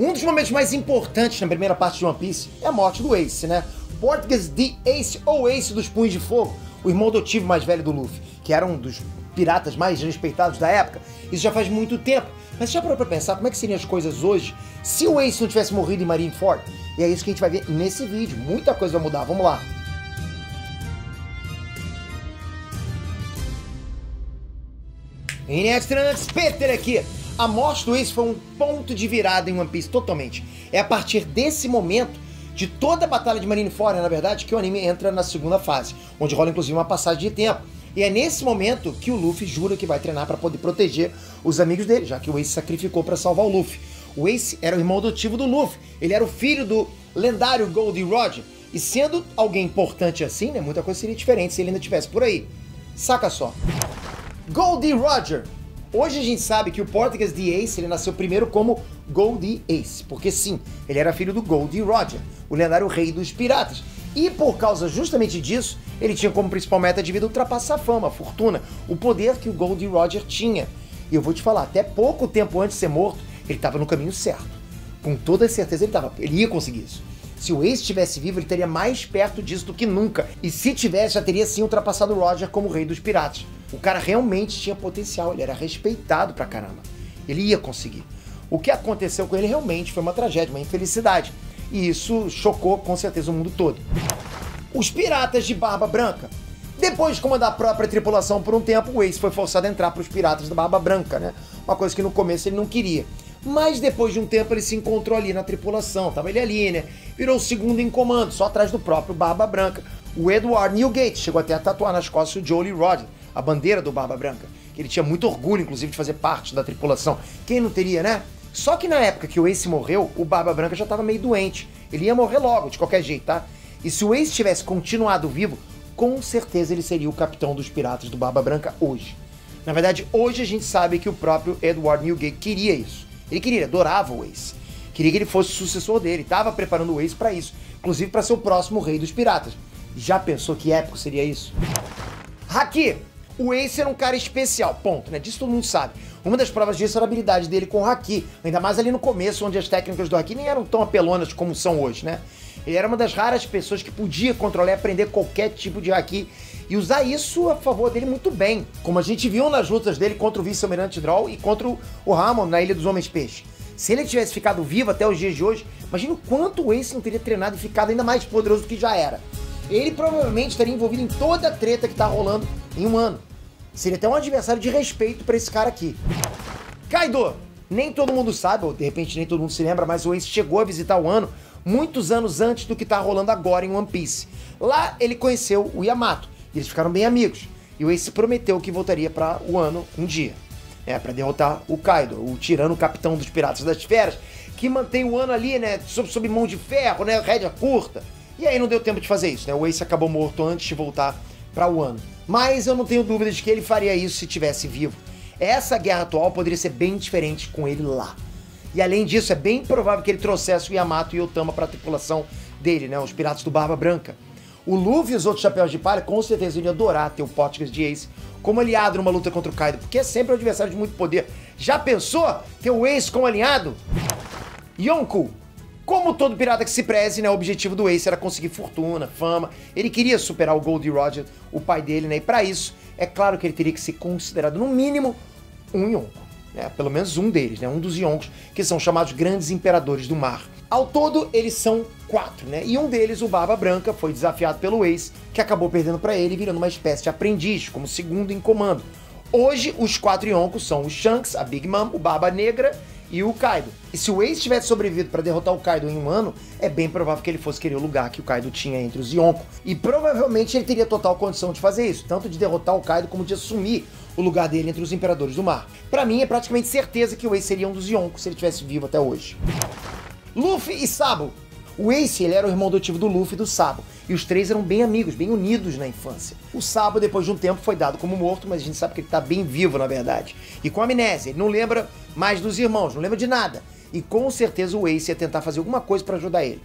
Um dos momentos mais importantes na primeira parte de One Piece é a morte do Ace, né? Portgas D. Ace, ou Ace dos Punhos de Fogo, o irmão adotivo mais velho do Luffy, que era um dos piratas mais respeitados da época. Isso já faz muito tempo. Mas já parou pra pensar como é que seriam as coisas hoje se o Ace não tivesse morrido em Marineford? E é isso que a gente vai ver nesse vídeo. Muita coisa vai mudar, vamos lá. Inextrantes, Peter aqui. A morte do Ace foi um ponto de virada em One Piece totalmente. É a partir desse momento, de toda a batalha de Marineford, na verdade, que o anime entra na segunda fase, onde rola inclusive uma passagem de tempo. E é nesse momento que o Luffy jura que vai treinar para poder proteger os amigos dele, já que o Ace sacrificou para salvar o Luffy. O Ace era o irmão adotivo do Luffy, ele era o filho do lendário Gol D. Roger, e sendo alguém importante assim, né, muita coisa seria diferente se ele ainda estivesse por aí. Saca só. Gol D. Roger. Hoje a gente sabe que o Portgas D. Ace, ele nasceu primeiro como Gol D. Ace, porque sim, ele era filho do Gol D. Roger, o lendário rei dos piratas. E por causa justamente disso, ele tinha como principal meta de vida ultrapassar a fama, a fortuna, o poder que o Gol D. Roger tinha. E eu vou te falar, até pouco tempo antes de ser morto, ele estava no caminho certo. Com toda certeza ele ia conseguir isso. Se o Ace estivesse vivo, ele estaria mais perto disso do que nunca. E se tivesse, já teria sim ultrapassado o Roger como rei dos piratas. O cara realmente tinha potencial, ele era respeitado pra caramba. Ele ia conseguir. O que aconteceu com ele realmente foi uma tragédia, uma infelicidade. E isso chocou com certeza o mundo todo. Os piratas de Barba Branca. Depois de comandar a própria tripulação por um tempo, o Ace foi forçado a entrar para os piratas da Barba Branca, né? Uma coisa que no começo ele não queria. Mas depois de um tempo ele se encontrou ali na tripulação, tava ele ali, né? Virou o segundo em comando, só atrás do próprio Barba Branca. O Edward Newgate chegou até a tatuar nas costas o Jolly Roger, a bandeira do Barba Branca. Ele tinha muito orgulho, inclusive, de fazer parte da tripulação. Quem não teria, né? Só que na época que o Ace morreu, o Barba Branca já estava meio doente. Ele ia morrer logo, de qualquer jeito, tá? E se o Ace tivesse continuado vivo, com certeza ele seria o capitão dos piratas do Barba Branca hoje. Na verdade, hoje a gente sabe que o próprio Edward Newgate queria isso. Ele queria, ele adorava o Ace. Queria que ele fosse o sucessor dele, estava preparando o Ace para isso. Inclusive para ser o próximo rei dos piratas. Já pensou que épico seria isso? Haki! O Ace era um cara especial, ponto, né? Disso todo mundo sabe. Uma das provas disso era a habilidade dele com o Haki, ainda mais ali no começo, onde as técnicas do Haki nem eram tão apelonas como são hoje, né? Ele era uma das raras pessoas que podia controlar e aprender qualquer tipo de Haki e usar isso a favor dele muito bem, como a gente viu nas lutas dele contra o Vice-Almirante Droll e contra o Ramon na Ilha dos Homens-Peixe. Se ele tivesse ficado vivo até os dias de hoje, imagina o quanto o Ace não teria treinado e ficado ainda mais poderoso do que já era. Ele provavelmente estaria envolvido em toda a treta que tá rolando em um ano. Seria até um adversário de respeito pra esse cara aqui. Kaido! Nem todo mundo sabe, ou de repente nem todo mundo se lembra, mas o Ace chegou a visitar o Wano muitos anos antes do que tá rolando agora em One Piece. Lá ele conheceu o Yamato, e eles ficaram bem amigos. E o Ace prometeu que voltaria pra Wano um dia. Pra derrotar o Kaido, o tirano capitão dos Piratas das Feras, que mantém o Wano ali, né, sob mão de ferro, né, rédea curta. E aí não deu tempo de fazer isso, né, o Ace acabou morto antes de voltar pra Wano. Mas eu não tenho dúvidas de que ele faria isso se estivesse vivo. Essa guerra atual poderia ser bem diferente com ele lá. E além disso, é bem provável que ele trouxesse o Yamato e o Yotama para a tripulação dele, né? Os piratas do Barba Branca. O Luffy e os outros chapéus de palha com certeza iriam adorar ter o Portgas D. Ace como aliado numa luta contra o Kaido, porque é sempre um adversário de muito poder. Já pensou ter o Ace como aliado? Yonko. Como todo pirata que se preze, né, o objetivo do Ace era conseguir fortuna, fama. Ele queria superar o Gol D. Roger, o pai dele, né? E pra isso, é claro que ele teria que ser considerado, no mínimo, um Yonko. Né? Pelo menos um deles, né? Um dos Yonkos, que são chamados Grandes Imperadores do Mar. Ao todo, eles são 4, né? E um deles, o Barba Branca, foi desafiado pelo Ace, que acabou perdendo pra ele, virando uma espécie de aprendiz, como segundo em comando. Hoje, os 4 Yonkos são o Shanks, a Big Mom, o Barba Negra e o Kaido. E se o Ace tivesse sobrevivido para derrotar o Kaido em um ano, é bem provável que ele fosse querer o lugar que o Kaido tinha entre os Yonko. E provavelmente ele teria total condição de fazer isso, tanto de derrotar o Kaido como de assumir o lugar dele entre os Imperadores do Mar. Pra mim, é praticamente certeza que o Ace seria um dos Yonko se ele tivesse vivo até hoje. Luffy e Sabo. O Ace, ele era o irmão adotivo do Luffy e do Sabo, e os três eram bem amigos, bem unidos na infância. O Sabo, depois de um tempo, foi dado como morto, mas a gente sabe que ele tá bem vivo, na verdade. E com amnésia, ele não lembra mais dos irmãos, não lembra de nada. E com certeza o Ace ia tentar fazer alguma coisa pra ajudar ele.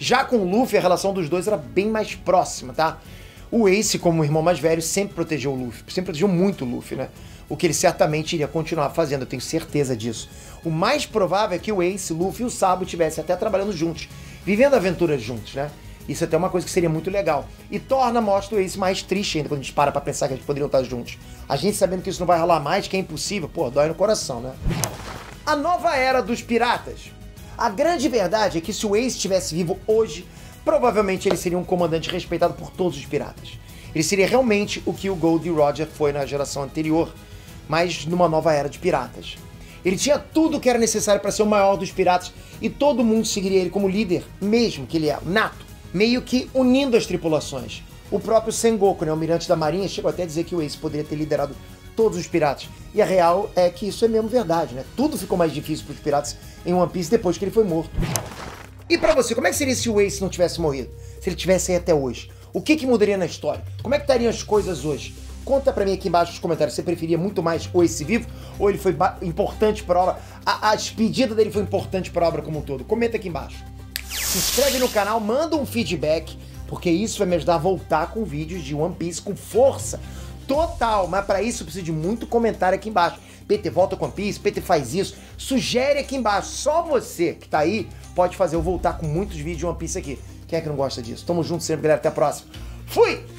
Já com o Luffy, a relação dos dois era bem mais próxima, tá? O Ace, como o irmão mais velho, sempre protegeu o Luffy, sempre protegeu muito o Luffy, né? O que ele certamente iria continuar fazendo, eu tenho certeza disso. o mais provável é que o Ace, o Luffy e o Sabo estivessem até trabalhando juntos, vivendo aventuras juntos, né? Isso até é uma coisa que seria muito legal. E mostra o Ace mais triste ainda, quando a gente para pra pensar que eles poderiam estar juntos. A gente sabendo que isso não vai rolar mais, que é impossível, pô, dói no coração, né? A nova era dos piratas. A grande verdade é que se o Ace estivesse vivo hoje, provavelmente ele seria um comandante respeitado por todos os piratas. Ele seria realmente o que o Gol D. Roger foi na geração anterior, mas numa nova era de piratas. Ele tinha tudo que era necessário para ser o maior dos piratas e todo mundo seguiria ele como líder, mesmo que ele é nato, meio que unindo as tripulações. O próprio Sengoku, né, o almirante da marinha, chegou até a dizer que o Ace poderia ter liderado todos os piratas. E a real é que isso é mesmo verdade, né? Tudo ficou mais difícil para os piratas em One Piece depois que ele foi morto. E pra você, como é que seria se o Ace não tivesse morrido? Se ele tivesse aí até hoje? O que que mudaria na história? Como é que estariam as coisas hoje? Conta pra mim aqui embaixo nos comentários, você preferia muito mais o Ace vivo ou ele foi importante pra obra? A despedida dele foi importante pra obra como um todo? Comenta aqui embaixo. Se inscreve no canal, manda um feedback, porque isso vai me ajudar a voltar com vídeos de One Piece com força total, mas pra isso eu preciso de muito comentário aqui embaixo. PT volta com One Piece, PT faz isso, sugere aqui embaixo. Só você que tá aí pode fazer eu voltar com muitos vídeos de One Piece aqui. Quem é que não gosta disso? Tamo junto sempre, galera, até a próxima. Fui!